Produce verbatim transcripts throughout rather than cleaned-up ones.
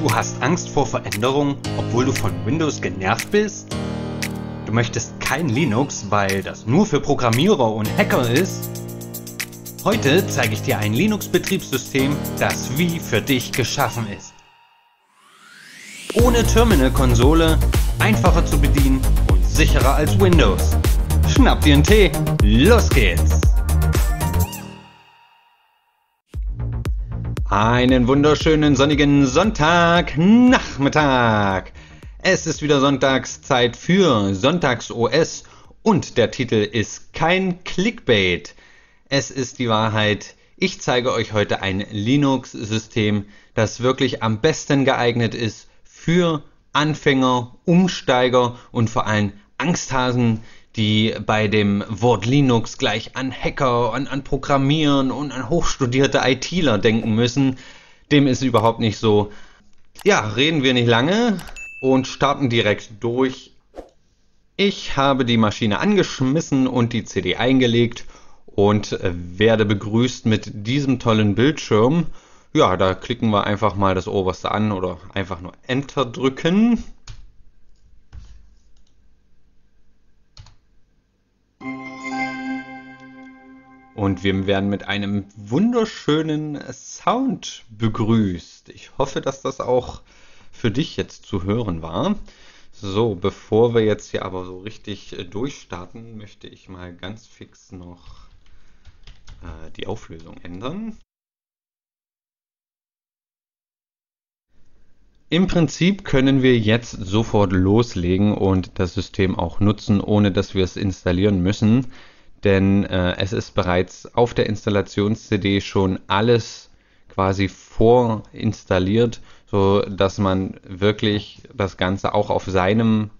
Du hast Angst vor Veränderungen, obwohl du von Windows genervt bist? Du möchtest kein Linux, weil das nur für Programmierer und Hacker ist? Heute zeige ich dir ein Linux-Betriebssystem, das wie für dich geschaffen ist. Ohne Terminal-Konsole, einfacher zu bedienen und sicherer als Windows. Schnapp dir einen Tee, los geht's! Einen wunderschönen sonnigen Sonntagnachmittag! Es ist wieder Sonntagszeit für sonntagsOS und der Titel ist kein Clickbait. Es ist die Wahrheit. Ich zeige euch heute ein Linux-System, das wirklich am besten geeignet ist für Anfänger, Umsteiger und vor allem Angsthasen, die bei dem Wort Linux gleich an Hacker, an, an Programmieren und an hochstudierte ITler denken müssen. Dem ist überhaupt nicht so. Ja, reden wir nicht lange und starten direkt durch. Ich habe die Maschine angeschmissen und die C D eingelegt und werde begrüßt mit diesem tollen Bildschirm. Ja, da klicken wir einfach mal das oberste an oder einfach nur Enter drücken. Und wir werden mit einem wunderschönen Sound begrüßt. Ich hoffe, dass das auch für dich jetzt zu hören war. So, bevor wir jetzt hier aber so richtig durchstarten, möchte ich mal ganz fix noch äh, die Auflösung ändern. Im Prinzip können wir jetzt sofort loslegen und das System auch nutzen, ohne dass wir es installieren müssen. Denn äh, es ist bereits auf der Installations-C D schon alles quasi vorinstalliert, so dass man wirklich das Ganze auch auf seinem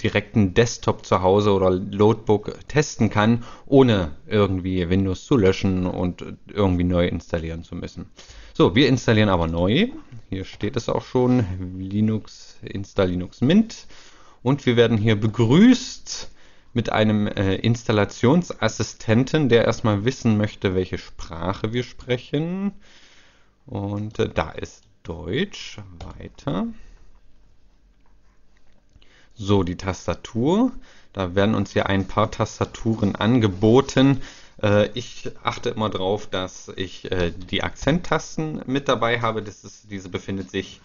direkten Desktop zu Hause oder Notebook testen kann, ohne irgendwie Windows zu löschen und irgendwie neu installieren zu müssen. So, wir installieren aber neu. Hier steht es auch schon, Linux, Insta Linux Mint. Und wir werden hier begrüßt mit einem äh, Installationsassistenten, der erstmal wissen möchte, welche Sprache wir sprechen. Und äh, da ist Deutsch. Weiter. So, die Tastatur. Da werden uns hier ein paar Tastaturen angeboten. Äh, ich achte immer darauf, dass ich äh, die Akzenttasten mit dabei habe. Das ist, diese befindet sich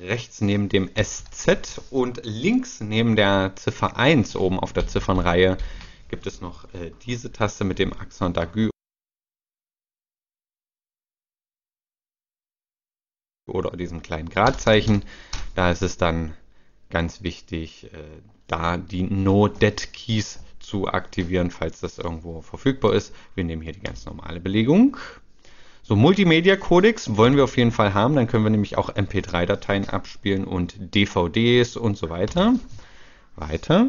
rechts neben dem S Z und links neben der Ziffer eins oben auf der Ziffernreihe gibt es noch äh, diese Taste mit dem Accent aigu oder diesem kleinen Gradzeichen. Da ist es dann ganz wichtig, äh, da die No-Dead-Keys zu aktivieren, falls das irgendwo verfügbar ist. Wir nehmen hier die ganz normale Belegung. So, Multimedia-Codex wollen wir auf jeden Fall haben, dann können wir nämlich auch M P drei Dateien abspielen und D V Ds und so weiter. Weiter.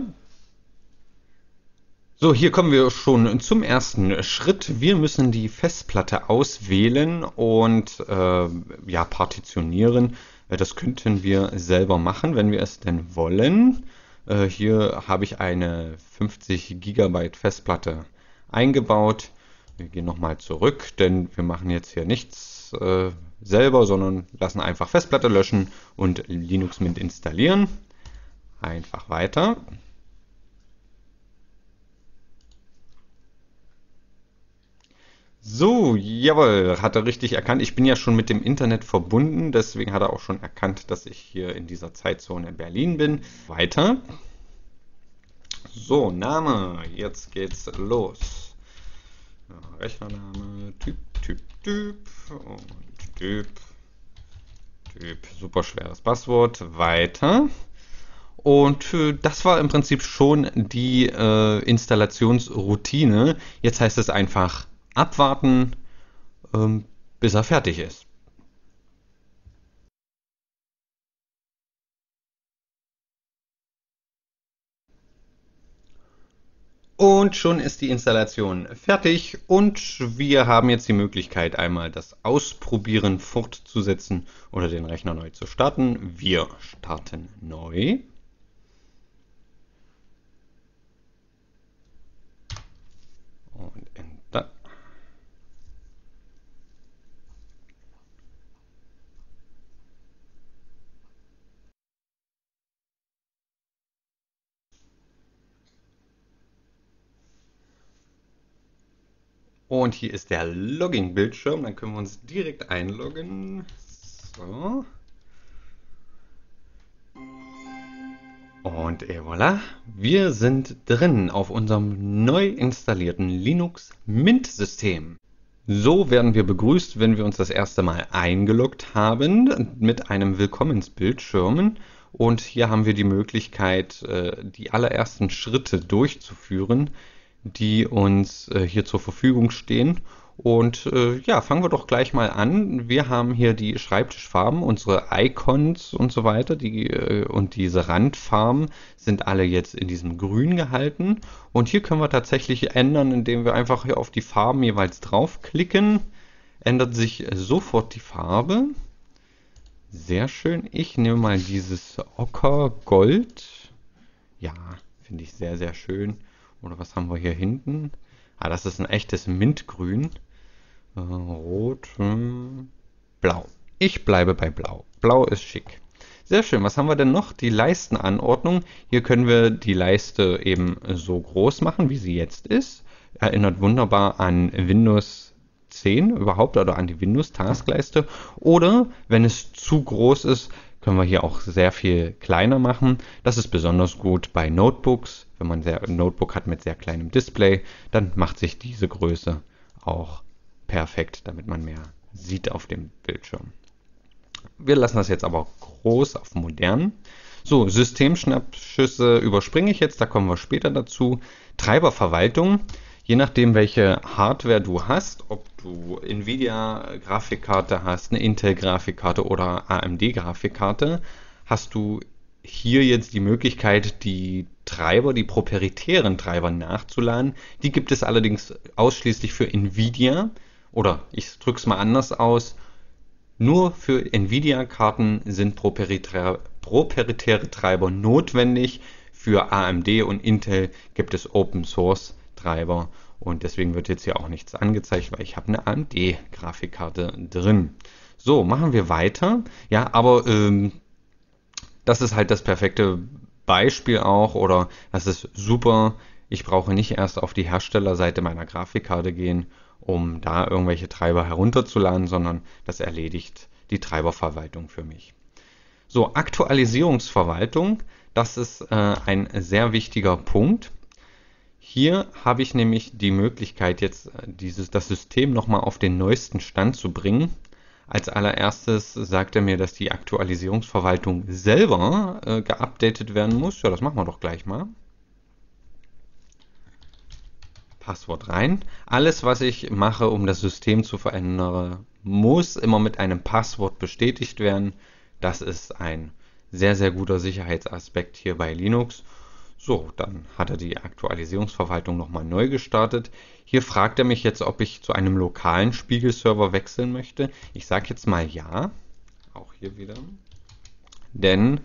So, hier kommen wir schon zum ersten Schritt. Wir müssen die Festplatte auswählen und äh, ja, partitionieren. Das könnten wir selber machen, wenn wir es denn wollen. Äh, hier habe ich eine fünfzig Gigabyte Festplatte eingebaut. Wir gehen nochmal zurück, denn wir machen jetzt hier nichts äh, selber, sondern lassen einfach Festplatte löschen und Linux Mint installieren. Einfach weiter. So, jawohl, hat er richtig erkannt. Ich bin ja schon mit dem Internet verbunden, deswegen hat er auch schon erkannt, dass ich hier in dieser Zeitzone in Berlin bin. Weiter. So, Name, jetzt geht's los. Rechnername, Typ, Typ, Typ und Typ, Typ, super schweres Passwort, weiter. Und das war im Prinzip schon die äh, Installationsroutine. Jetzt heißt es einfach abwarten, ähm, bis er fertig ist. Und schon ist die Installation fertig und wir haben jetzt die Möglichkeit, einmal das Ausprobieren fortzusetzen oder den Rechner neu zu starten. Wir starten neu. Und Enter. Und hier ist der Login-Bildschirm. Dann können wir uns direkt einloggen. So. Und et voilà. Wir sind drin auf unserem neu installierten Linux Mint-System. So werden wir begrüßt, wenn wir uns das erste Mal eingeloggt haben, mit einem Willkommensbildschirm. Und hier haben wir die Möglichkeit, die allerersten Schritte durchzuführen, die uns hier zur Verfügung stehen. Und ja, fangen wir doch gleich mal an. Wir haben hier die Schreibtischfarben, unsere Icons und so weiter. Die, und diese Randfarben sind alle jetzt in diesem Grün gehalten. Und hier können wir tatsächlich ändern, indem wir einfach hier auf die Farben jeweils draufklicken. Ändert sich sofort die Farbe. Sehr schön. Ich nehme mal dieses Ocker-Gold. Ja, finde ich sehr, sehr schön. Oder was haben wir hier hinten? Ah, das ist ein echtes Mintgrün. Äh, rot, hm, blau. Ich bleibe bei blau. Blau ist schick. Sehr schön. Was haben wir denn noch? Die Leistenanordnung. Hier können wir die Leiste eben so groß machen, wie sie jetzt ist. Erinnert wunderbar an Windows zehn überhaupt oder an die Windows-Taskleiste. Oder wenn es zu groß ist, können wir hier auch sehr viel kleiner machen. Das ist besonders gut bei Notebooks. Wenn man sehr, ein Notebook hat mit sehr kleinem Display, dann macht sich diese Größe auch perfekt, damit man mehr sieht auf dem Bildschirm. Wir lassen das jetzt aber groß auf modern. So, Systemschnappschüsse überspringe ich jetzt, da kommen wir später dazu. Treiberverwaltung. Je nachdem, welche Hardware du hast, ob du Nvidia-Grafikkarte hast, eine Intel-Grafikkarte oder A M D-Grafikkarte, hast du hier jetzt die Möglichkeit, die Treiber, die proprietären Treiber nachzuladen. Die gibt es allerdings ausschließlich für Nvidia, oder ich drücke es mal anders aus, nur für Nvidia-Karten sind proprietäre, proprietäre Treiber notwendig. Für A M D und Intel gibt es Open-Source-Treiber. Treiber und deswegen wird jetzt hier auch nichts angezeigt, weil ich habe eine A M D-Grafikkarte drin. So, machen wir weiter. Ja, aber ähm, das ist halt das perfekte Beispiel auch, oder das ist super. Ich brauche nicht erst auf die Herstellerseite meiner Grafikkarte gehen, um da irgendwelche Treiber herunterzuladen, sondern das erledigt die Treiberverwaltung für mich. So, Aktualisierungsverwaltung, das ist äh, ein sehr wichtiger Punkt. Hier habe ich nämlich die Möglichkeit, jetzt dieses, das System nochmal auf den neuesten Stand zu bringen. Als allererstes sagt er mir, dass die Aktualisierungsverwaltung selber äh, geupdatet werden muss. Ja, das machen wir doch gleich mal. Passwort rein. Alles, was ich mache, um das System zu verändern, muss immer mit einem Passwort bestätigt werden. Das ist ein sehr, sehr guter Sicherheitsaspekt hier bei Linux. So, dann hat er die Aktualisierungsverwaltung nochmal neu gestartet. Hier fragt er mich jetzt, ob ich zu einem lokalen Spiegelserver wechseln möchte. Ich sage jetzt mal ja, auch hier wieder, denn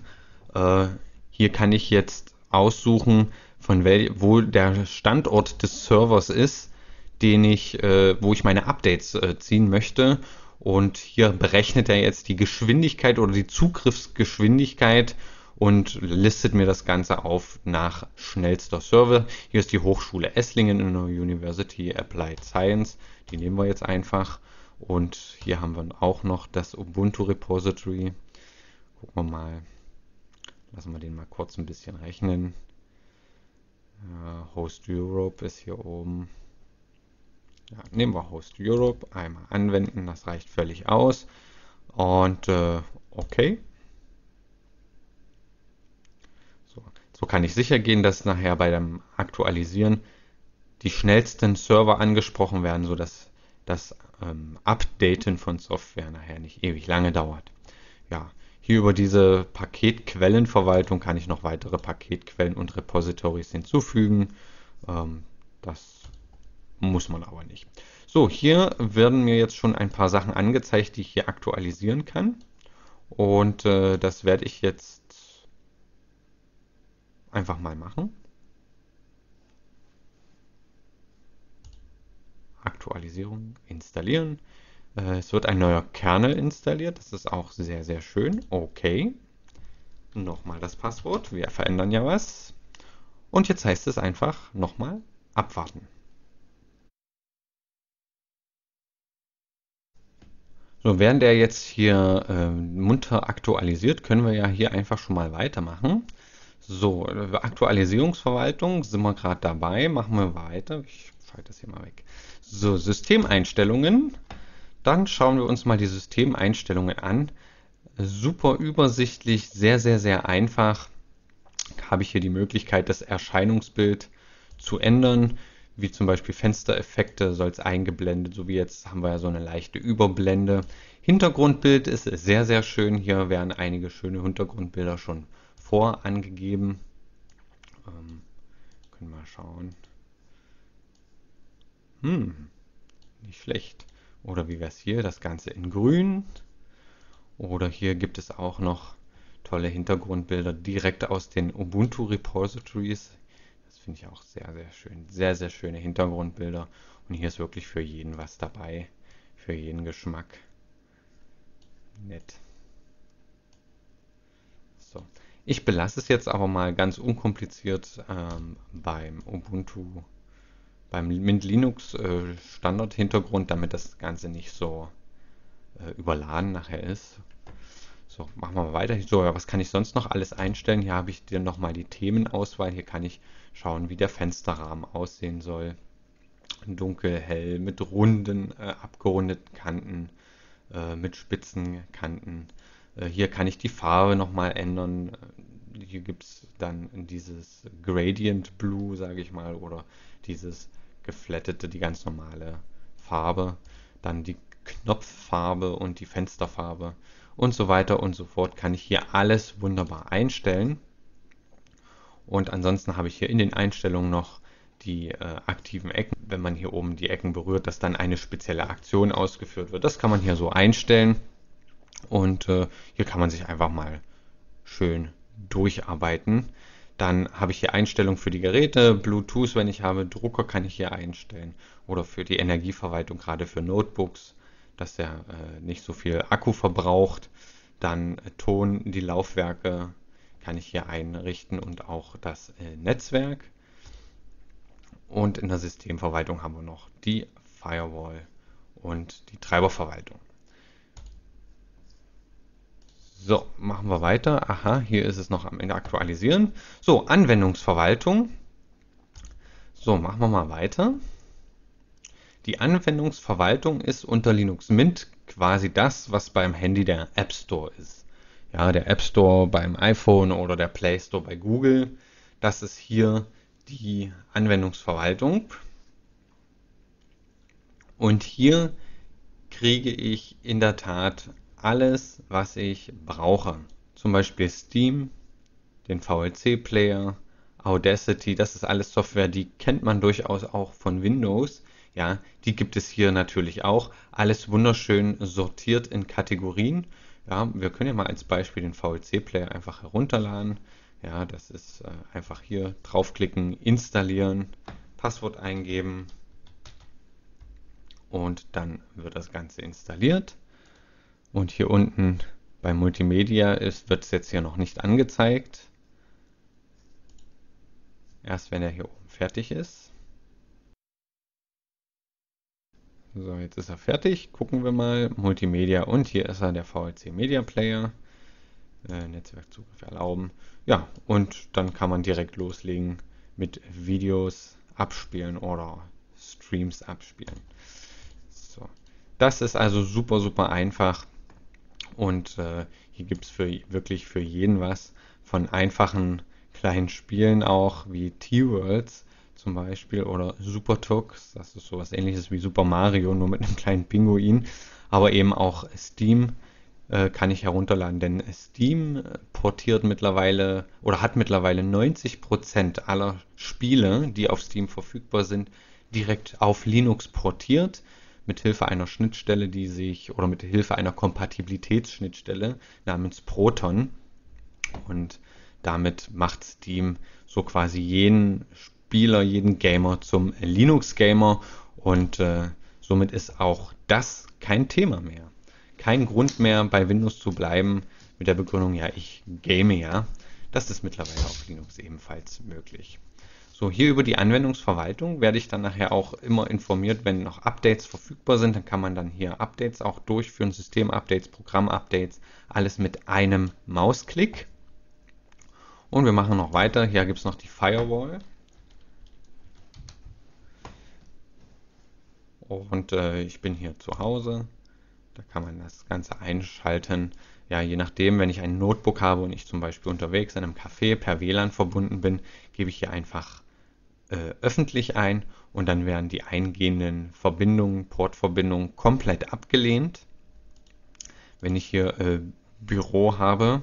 äh, hier kann ich jetzt aussuchen, von wel wo der Standort des Servers ist, den ich, äh, wo ich meine Updates äh, ziehen möchte. Und hier berechnet er jetzt die Geschwindigkeit oder die Zugriffsgeschwindigkeit und listet mir das Ganze auf nach schnellster Server. Hier ist die Hochschule Esslingen in der University Applied Science. Die nehmen wir jetzt einfach. Und hier haben wir auch noch das Ubuntu Repository. Gucken wir mal. Lassen wir den mal kurz ein bisschen rechnen. Uh, Host Europe ist hier oben. Ja, nehmen wir Host Europe. Einmal anwenden, das reicht völlig aus. Und uh, okay. So kann ich sicher gehen, dass nachher bei dem Aktualisieren die schnellsten Server angesprochen werden, sodass das ähm, Updaten von Software nachher nicht ewig lange dauert. Ja, hier über diese Paketquellenverwaltung kann ich noch weitere Paketquellen und Repositories hinzufügen. Ähm, das muss man aber nicht. So, hier werden mir jetzt schon ein paar Sachen angezeigt, die ich hier aktualisieren kann. Und äh, das werde ich jetzt einfach mal machen. Aktualisierung installieren. Es wird ein neuer Kernel installiert. Das ist auch sehr, sehr schön. Okay. Nochmal das Passwort. Wir verändern ja was. Und jetzt heißt es einfach nochmal abwarten. So, während der jetzt hier äh, munter aktualisiert, können wir ja hier einfach schon mal weitermachen. So, Aktualisierungsverwaltung sind wir gerade dabei. Machen wir weiter. Ich schalte das hier mal weg. So, Systemeinstellungen. Dann schauen wir uns mal die Systemeinstellungen an. Super übersichtlich, sehr, sehr, sehr einfach. Habe ich hier die Möglichkeit, das Erscheinungsbild zu ändern. Wie zum Beispiel Fenstereffekte soll es eingeblendet, so wie jetzt haben wir ja so eine leichte Überblende. Hintergrundbild ist sehr, sehr schön. Hier werden einige schöne Hintergrundbilder schon vorangegeben. Ähm, können wir mal schauen. Hm, nicht schlecht. Oder wie wäre es hier? Das Ganze in grün. Oder hier gibt es auch noch tolle Hintergrundbilder direkt aus den Ubuntu Repositories. Das finde ich auch sehr, sehr schön. Sehr, sehr schöne Hintergrundbilder. Und hier ist wirklich für jeden was dabei. Für jeden Geschmack. Nett. So. Ich belasse es jetzt aber mal ganz unkompliziert ähm, beim Ubuntu, beim Mint Linux äh, Standard Hintergrund, damit das Ganze nicht so äh, überladen nachher ist. So, machen wir mal weiter. So, ja, was kann ich sonst noch alles einstellen? Hier habe ich dann nochmal die Themenauswahl. Hier kann ich schauen, wie der Fensterrahmen aussehen soll. Dunkel, hell, mit runden, äh, abgerundeten Kanten, äh, mit spitzen Kanten. Äh, hier kann ich die Farbe nochmal ändern. Hier gibt es dann dieses Gradient Blue, sage ich mal, oder dieses geflattete, die ganz normale Farbe. Dann die Knopffarbe und die Fensterfarbe. Und so weiter und so fort, kann ich hier alles wunderbar einstellen. Und ansonsten habe ich hier in den Einstellungen noch die äh, aktiven Ecken. Wenn man hier oben die Ecken berührt, dass dann eine spezielle Aktion ausgeführt wird. Das kann man hier so einstellen. Und äh, hier kann man sich einfach mal schön durcharbeiten. Dann habe ich hier Einstellungen für die Geräte, Bluetooth, wenn ich habe, Drucker kann ich hier einstellen. Oder für die Energieverwaltung, gerade für Notebooks, dass er äh, nicht so viel Akku verbraucht. Dann äh, Ton, die Laufwerke kann ich hier einrichten und auch das äh, Netzwerk. Und in der Systemverwaltung haben wir noch die Firewall und die Treiberverwaltung. So, machen wir weiter. Aha, hier ist es noch am Ende aktualisieren. So, Anwendungsverwaltung. So, machen wir mal weiter. Die Anwendungsverwaltung ist unter Linux Mint quasi das, was beim Handy der App Store ist. Ja, der App Store beim iPhone oder der Play Store bei Google. Das ist hier die Anwendungsverwaltung. Und hier kriege ich in der Tat alles, was ich brauche. Zum Beispiel Steam, den V L C-Player, Audacity. Das ist alles Software, die kennt man durchaus auch von Windows. Ja, die gibt es hier natürlich auch. Alles wunderschön sortiert in Kategorien. Ja, wir können ja mal als Beispiel den V L C-Player einfach herunterladen. Ja, das ist äh, einfach hier draufklicken, installieren, Passwort eingeben und dann wird das Ganze installiert. Und hier unten bei Multimedia ist, wird es jetzt hier noch nicht angezeigt. Erst wenn er hier oben fertig ist. So, jetzt ist er fertig. Gucken wir mal. Multimedia und hier ist er, der V L C Media Player. Äh, Netzwerkzugriff erlauben. Ja, und dann kann man direkt loslegen mit Videos abspielen oder Streams abspielen. So. Das ist also super, super einfach. Und äh, hier gibt es für, wirklich für jeden was. Von einfachen kleinen Spielen auch wie T-Worlds zum Beispiel oder SuperTux, das ist sowas ähnliches wie Super Mario, nur mit einem kleinen Pinguin, aber eben auch Steam äh, kann ich herunterladen, denn Steam portiert mittlerweile oder hat mittlerweile neunzig Prozent aller Spiele, die auf Steam verfügbar sind, direkt auf Linux portiert, mit Hilfe einer Schnittstelle, die sich oder mit Hilfe einer Kompatibilitätsschnittstelle namens Proton, und damit macht Steam so quasi jeden Spiel Spieler, jeden Gamer zum Linux-Gamer, und äh, somit ist auch das kein Thema mehr. Kein Grund mehr, bei Windows zu bleiben mit der Begründung, ja, ich game ja. Das ist mittlerweile auf Linux ebenfalls möglich. So, hier über die Anwendungsverwaltung werde ich dann nachher auch immer informiert, wenn noch Updates verfügbar sind. Dann kann man dann hier Updates auch durchführen, System-Updates, Programm-Updates, alles mit einem Mausklick. Und wir machen noch weiter. Hier gibt es noch die Firewall. Und äh, ich bin hier zu Hause. Da kann man das Ganze einschalten. Ja, je nachdem, wenn ich ein Notebook habe und ich zum Beispiel unterwegs in einem Café per W L A N verbunden bin, gebe ich hier einfach äh, öffentlich ein und dann werden die eingehenden Verbindungen, Portverbindungen komplett abgelehnt. Wenn ich hier äh, Büro habe,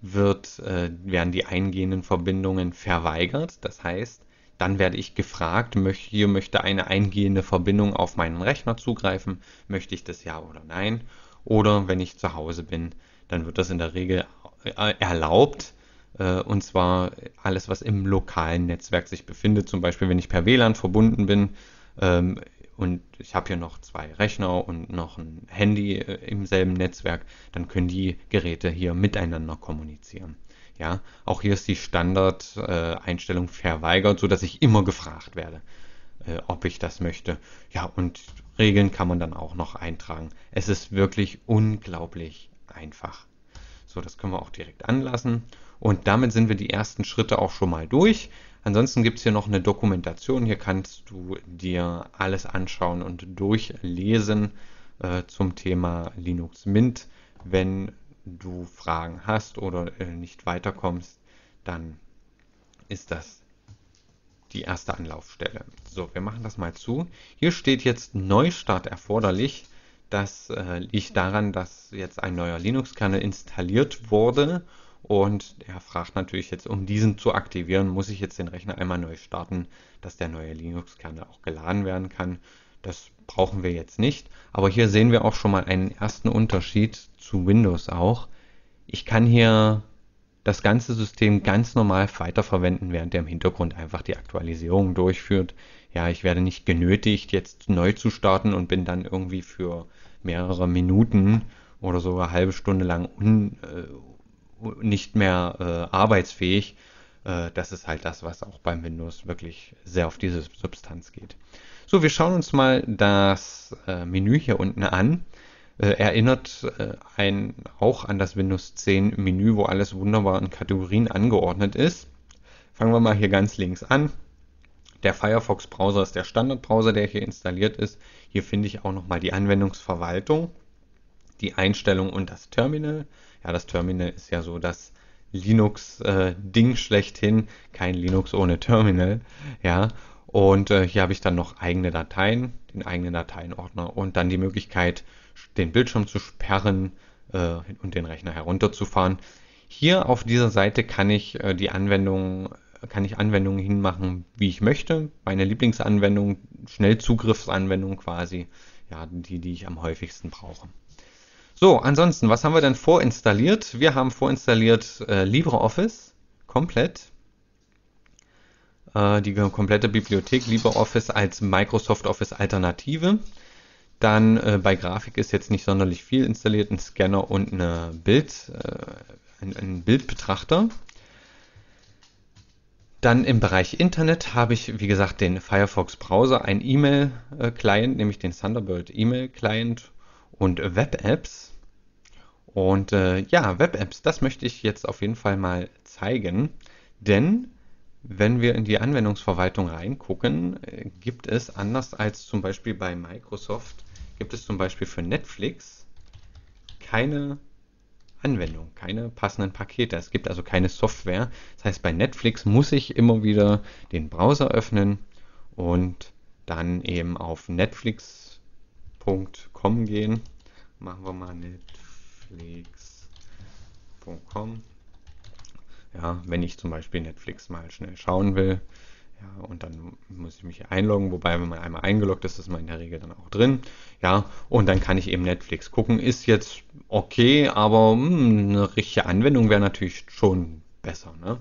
wird, äh, werden die eingehenden Verbindungen verweigert. Das heißt, dann werde ich gefragt, möchte, hier möchte eine eingehende Verbindung auf meinen Rechner zugreifen, möchte ich das ja oder nein? Oder wenn ich zu Hause bin, dann wird das in der Regel erlaubt, äh, und zwar alles, was im lokalen Netzwerk sich befindet, zum Beispiel wenn ich per W L A N verbunden bin ähm, und ich habe hier noch zwei Rechner und noch ein Handy äh, im selben Netzwerk, dann können die Geräte hier miteinander kommunizieren. Ja, auch hier ist die Standard-Einstellung verweigert, sodass ich immer gefragt werde, äh, ob ich das möchte. Ja, und Regeln kann man dann auch noch eintragen. Es ist wirklich unglaublich einfach. So, das können wir auch direkt anlassen. Und damit sind wir die ersten Schritte auch schon mal durch. Ansonsten gibt es hier noch eine Dokumentation. Hier kannst du dir alles anschauen und durchlesen äh, zum Thema Linux Mint, wenn du Fragen hast oder äh, nicht weiterkommst, dann ist das die erste Anlaufstelle. So, wir machen das mal zu. Hier steht jetzt Neustart erforderlich. Das äh, liegt daran, dass jetzt ein neuer Linux-Kernel installiert wurde und er fragt natürlich jetzt, um diesen zu aktivieren, muss ich jetzt den Rechner einmal neu starten, dass der neue Linux-Kernel auch geladen werden kann. Das brauchen wir jetzt nicht, aber hier sehen wir auch schon mal einen ersten Unterschied zu Windows auch. Ich kann hier das ganze System ganz normal weiterverwenden, während der im Hintergrund einfach die Aktualisierung durchführt. Ja, ich werde nicht genötigt, jetzt neu zu starten und bin dann irgendwie für mehrere Minuten oder sogar eine halbe Stunde lang un, äh, nicht mehr äh, arbeitsfähig. Äh, das ist halt das, was auch beim Windows wirklich sehr auf diese Substanz geht. So, wir schauen uns mal das äh, Menü hier unten an. Äh, erinnert äh, einen auch an das Windows zehn Menü, wo alles wunderbar in Kategorien angeordnet ist. Fangen wir mal hier ganz links an. Der Firefox Browser ist der Standardbrowser, der hier installiert ist. Hier finde ich auch nochmal die Anwendungsverwaltung, die Einstellung und das Terminal. Ja, das Terminal ist ja so das Linux-Ding äh, schlechthin. Kein Linux ohne Terminal. Ja. Und äh, hier habe ich dann noch eigene Dateien, den eigenen Dateienordner und dann die Möglichkeit, den Bildschirm zu sperren äh, und den Rechner herunterzufahren. Hier auf dieser Seite kann ich äh, die Anwendungen, kann ich Anwendungen hinmachen, wie ich möchte. Meine Lieblingsanwendung, Schnellzugriffsanwendung quasi, ja, die, die ich am häufigsten brauche. So, ansonsten, was haben wir denn vorinstalliert? Wir haben vorinstalliert äh, LibreOffice komplett. Die komplette Bibliothek LibreOffice als Microsoft Office Alternative. Dann äh, bei Grafik ist jetzt nicht sonderlich viel installiert, ein Scanner und eine Bild, äh, ein, ein Bildbetrachter. Dann im Bereich Internet habe ich, wie gesagt, den Firefox Browser, einen E-Mail-Client, nämlich den Thunderbird E-Mail-Client und Web-Apps. Und äh, ja, Web-Apps, das möchte ich jetzt auf jeden Fall mal zeigen, denn wenn wir in die Anwendungsverwaltung reingucken, gibt es, anders als zum Beispiel bei Microsoft, gibt es zum Beispiel für Netflix keine Anwendung, keine passenden Pakete. Es gibt also keine Software. Das heißt, bei Netflix muss ich immer wieder den Browser öffnen und dann eben auf netflix punkt com gehen. Machen wir mal netflix punkt com. Ja, wenn ich zum Beispiel Netflix mal schnell schauen will, ja, und dann muss ich mich hier einloggen, wobei, wenn man einmal eingeloggt ist, ist man in der Regel dann auch drin, ja, und dann kann ich eben Netflix gucken, ist jetzt okay, aber mh, eine richtige Anwendung wäre natürlich schon besser, ne?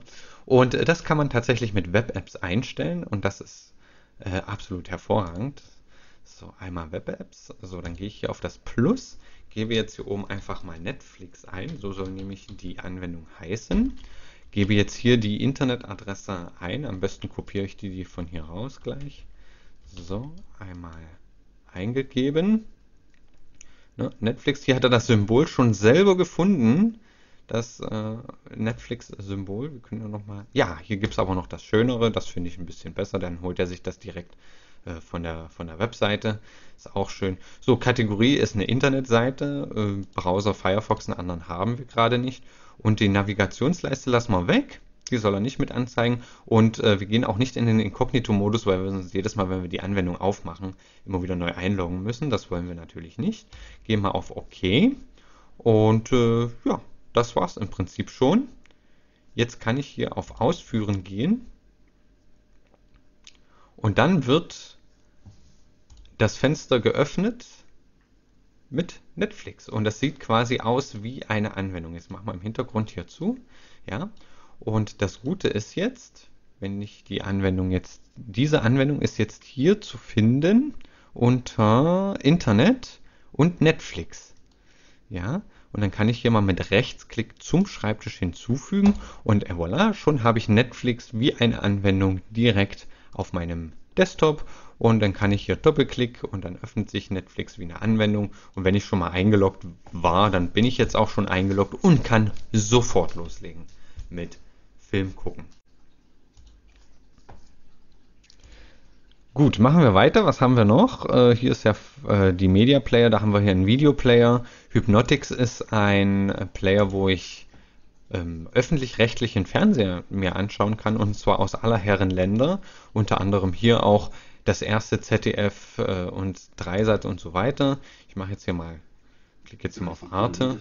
Und äh, das kann man tatsächlich mit Web-Apps einstellen und das ist äh, absolut hervorragend. So, einmal Web-Apps, so, dann gehe ich hier auf das Plus, gebe jetzt hier oben einfach mal Netflix ein, so soll nämlich die Anwendung heißen. gebe jetzt hier die Internetadresse ein. Am besten kopiere ich die, die von hier raus gleich. So, einmal eingegeben. Ne, Netflix, hier hat er das Symbol schon selber gefunden. Das äh, Netflix-Symbol. Wir können ja nochmal. Ja, hier gibt es aber noch das Schönere. Das finde ich ein bisschen besser. Dann holt er sich das direkt äh, von der, von der Webseite. Ist auch schön. So, Kategorie ist eine Internetseite. Äh, Browser Firefox, einen anderen haben wir gerade nicht. Und die Navigationsleiste lassen wir weg. Die soll er nicht mit anzeigen. Und äh, wir gehen auch nicht in den Inkognito-Modus, weil wir uns jedes Mal, wenn wir die Anwendung aufmachen, immer wieder neu einloggen müssen. Das wollen wir natürlich nicht. Gehen wir auf OK. Und äh, ja, das war's im Prinzip schon. Jetzt kann ich hier auf Ausführen gehen. Und dann wird das Fenster geöffnet mit Netflix. Und das sieht quasi aus wie eine Anwendung. Jetzt machen wir im Hintergrund hier zu. Ja. Und das Gute ist jetzt, wenn ich die Anwendung jetzt, diese Anwendung ist jetzt hier zu finden unter Internet und Netflix. Ja. Und dann kann ich hier mal mit Rechtsklick zum Schreibtisch hinzufügen. Und voilà, schon habe ich Netflix wie eine Anwendung direkt auf meinem Desktop. Und dann kann ich hier Doppelklick und dann öffnet sich Netflix wie eine Anwendung. Und wenn ich schon mal eingeloggt war, dann bin ich jetzt auch schon eingeloggt und kann sofort loslegen mit Film gucken. Gut, machen wir weiter. Was haben wir noch? Äh, hier ist ja äh, die Media Player. Da haben wir hier einen Video Player. Hypnotics ist ein äh, Player, wo ich öffentlich-rechtlichen Fernseher mir anschauen kann, und zwar aus aller Herren Länder, unter anderem hier auch das erste Z D F äh, und Dreisat und so weiter. Ich mache jetzt hier mal, klicke jetzt hier mal auf Arte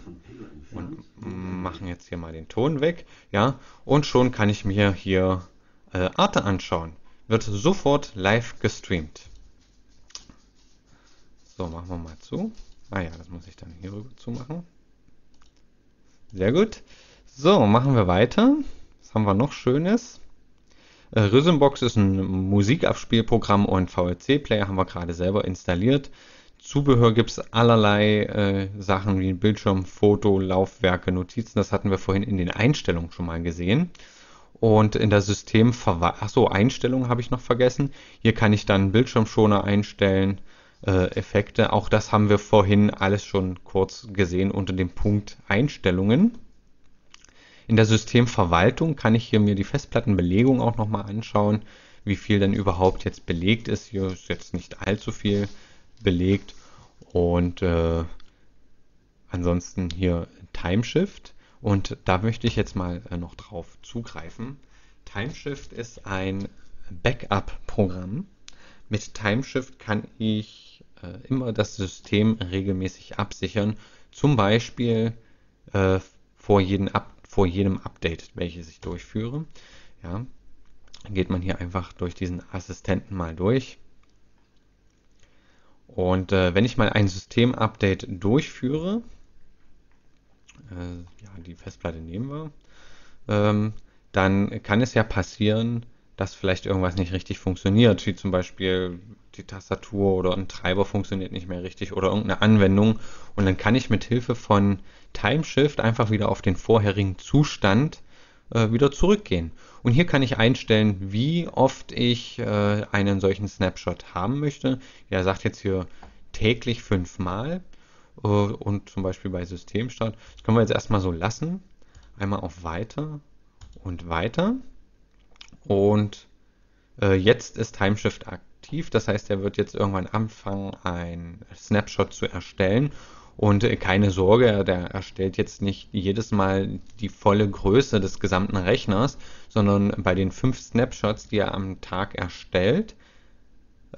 und machen jetzt hier mal den Ton weg, ja, und schon kann ich mir hier äh, Arte anschauen. Wird sofort live gestreamt. So, machen wir mal zu. Ah ja, das muss ich dann hier rüber zu machen. Sehr gut. So, machen wir weiter. Was haben wir noch Schönes? Äh, Rhythmbox ist ein Musikabspielprogramm und V L C-Player haben wir gerade selber installiert. Zubehör gibt es allerlei äh, Sachen wie Bildschirm, Foto, Laufwerke, Notizen. Das hatten wir vorhin in den Einstellungen schon mal gesehen. Und in der Systemverwaltung, achso, Einstellungen habe ich noch vergessen. Hier kann ich dann Bildschirmschoner einstellen, äh, Effekte. Auch das haben wir vorhin alles schon kurz gesehen unter dem Punkt Einstellungen. In der Systemverwaltung kann ich hier mir die Festplattenbelegung auch nochmal anschauen, wie viel denn überhaupt jetzt belegt ist. Hier ist jetzt nicht allzu viel belegt. Und äh, ansonsten hier Timeshift. Und da möchte ich jetzt mal äh, noch drauf zugreifen. Timeshift ist ein Backup-Programm. Mit Timeshift kann ich äh, immer das System regelmäßig absichern. Zum Beispiel äh, vor jedem Update. vor jedem Update, welches ich durchführe. Ja, geht man hier einfach durch diesen Assistenten mal durch. Und äh, wenn ich mal ein System-Update durchführe, äh, ja, die Festplatte nehmen wir, ähm, dann kann es ja passieren, dass vielleicht irgendwas nicht richtig funktioniert, wie zum Beispiel die Tastatur oder ein Treiber funktioniert nicht mehr richtig oder irgendeine Anwendung. Und dann kann ich mit Hilfe von Timeshift einfach wieder auf den vorherigen Zustand äh, wieder zurückgehen. Und hier kann ich einstellen, wie oft ich äh, einen solchen Snapshot haben möchte. Er sagt jetzt hier täglich fünfmal äh, und zum Beispiel bei Systemstart. Das können wir jetzt erstmal so lassen. Einmal auf Weiter und Weiter. Und äh, jetzt ist Timeshift aktiv, das heißt, er wird jetzt irgendwann anfangen, einen Snapshot zu erstellen. Und äh, keine Sorge, der erstellt jetzt nicht jedes Mal die volle Größe des gesamten Rechners, sondern bei den fünf Snapshots, die er am Tag erstellt,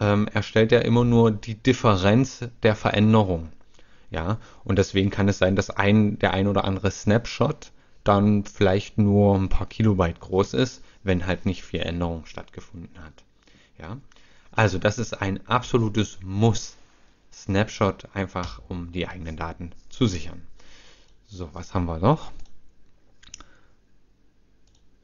ähm, erstellt er immer nur die Differenz der Veränderung. Ja? Und deswegen kann es sein, dass ein, der ein oder andere Snapshot dann vielleicht nur ein paar Kilobyte groß ist, wenn halt nicht viel Änderung stattgefunden hat. Ja? Also das ist ein absolutes Muss. Snapshot einfach, um die eigenen Daten zu sichern. So, was haben wir noch?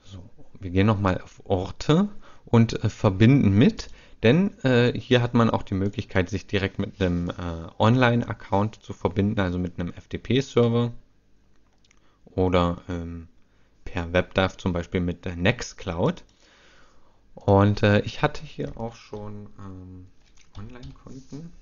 So, wir gehen nochmal auf Orte und äh, verbinden mit, denn äh, hier hat man auch die Möglichkeit, sich direkt mit einem äh, Online-Account zu verbinden, also mit einem F T P-Server oder ähm, per WebDAV zum Beispiel mit NextCloud. Und äh, ich hatte hier auch schon ähm, Online-Konten,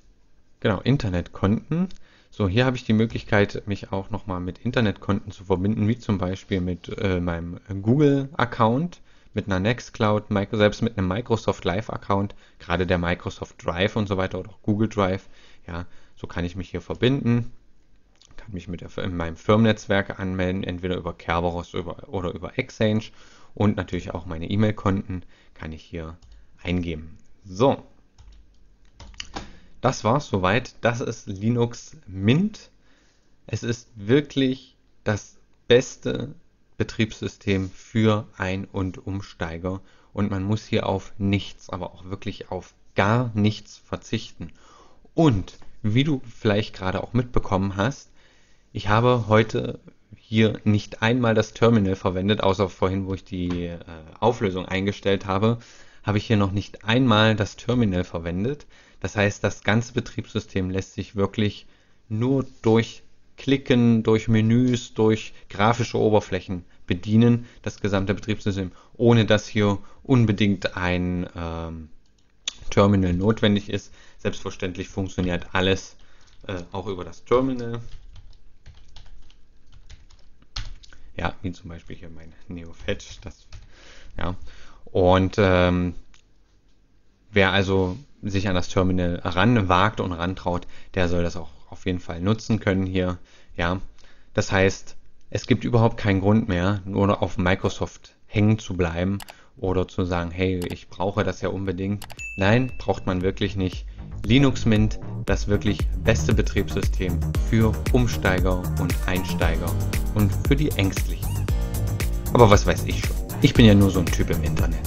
genau, Internetkonten. So, hier habe ich die Möglichkeit, mich auch nochmal mit Internetkonten zu verbinden, wie zum Beispiel mit äh, meinem Google-Account, mit einer Nextcloud, selbst mit einem Microsoft Live-Account, gerade der Microsoft Drive und so weiter oder auch Google Drive. Ja, so kann ich mich hier verbinden, kann mich mit der, in meinem Firmennetzwerk anmelden, entweder über Kerberos über, oder über Exchange, und natürlich auch meine E-Mail-Konten kann ich hier eingeben. So. Das war's soweit. Das ist Linux Mint. Es ist wirklich das beste Betriebssystem für Ein- und Umsteiger. Und man muss hier auf nichts, aber auch wirklich auf gar nichts verzichten. Und wie du vielleicht gerade auch mitbekommen hast, ich habe heute hier nicht einmal das Terminal verwendet, außer vorhin, wo ich die äh, Auflösung eingestellt habe, habe ich hier noch nicht einmal das Terminal verwendet. Das heißt, das ganze Betriebssystem lässt sich wirklich nur durch Klicken, durch Menüs, durch grafische Oberflächen bedienen, das gesamte Betriebssystem, ohne dass hier unbedingt ein ähm, Terminal notwendig ist. Selbstverständlich funktioniert alles äh, auch über das Terminal. Ja, wie zum Beispiel hier mein NeoFetch. Das, ja. Und ähm, wer also sich an das Terminal ranwagt und rantraut, der soll das auch auf jeden Fall nutzen können hier. Ja, das heißt, es gibt überhaupt keinen Grund mehr, nur auf Microsoft hängen zu bleiben oder zu sagen, hey, ich brauche das ja unbedingt. Nein, braucht man wirklich nicht. Linux Mint, das wirklich beste Betriebssystem für Umsteiger und Einsteiger und für die Ängstlichen. Aber was weiß ich schon. Ich bin ja nur so ein Typ im Internet.